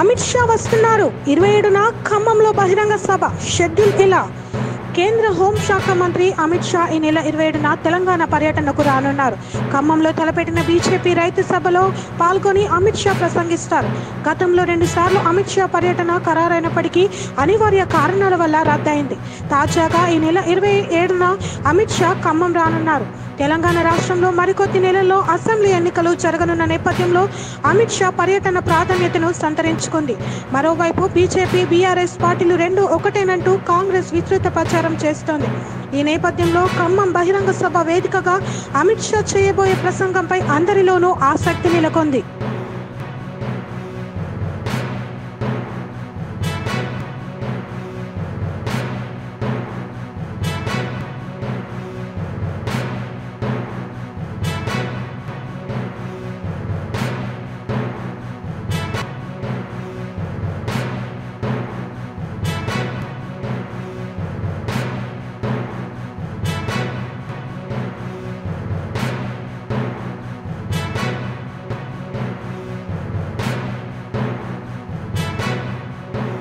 అమిత్ షా వస్తున్నారు 27న ఖమ్మంలో బహిరంగ సభ షెడ్యూల్ ఇలా కేంద్ర హోంశాఖ మంత్రి అమిత్ షా ఈ నెల 27న తెలంగాణ పర్యటనకు రానున్నారు. ఖమ్మంలో తలపెట్టిన బీజేపీ రైతు సభలో పాల్గొని అమిత్ షా ప్రసంగిస్తారు. గతంలో 2 సార్లు అమిత్ షా పర్యటన ఖరారైనప్పటికీ అనివార్య కారణాల వల్ల రద్దయింది. తాజాగా ఈ నెల 27న అమిత్ షా ఖమ్మం రానున్నారు. తెలంగాణ రాష్ట్రంలో మరికొద్ది నెలల్లో అసెంబ్లీ ఎన్నికలు జరగనున్న నేపథ్యంలో అమిత్ షా పర్యటన ప్రాధాన్యతను సంతరించుకుంది. మరోవైపు బీజేపీ, బీఆర్ఎస్ పార్టీలు రెండూ ఒకటేనంటూ కాంగ్రెస్ విస్తృత ప్రచారం చేస్తోంది. ఈ నేపథ్యంలో ఖమ్మం బహిరంగ సభ వేదికగా అమిత్ షా చేయబోయే ప్రసంగంపై అందరిలోనూ ఆసక్తి నెలకొంది.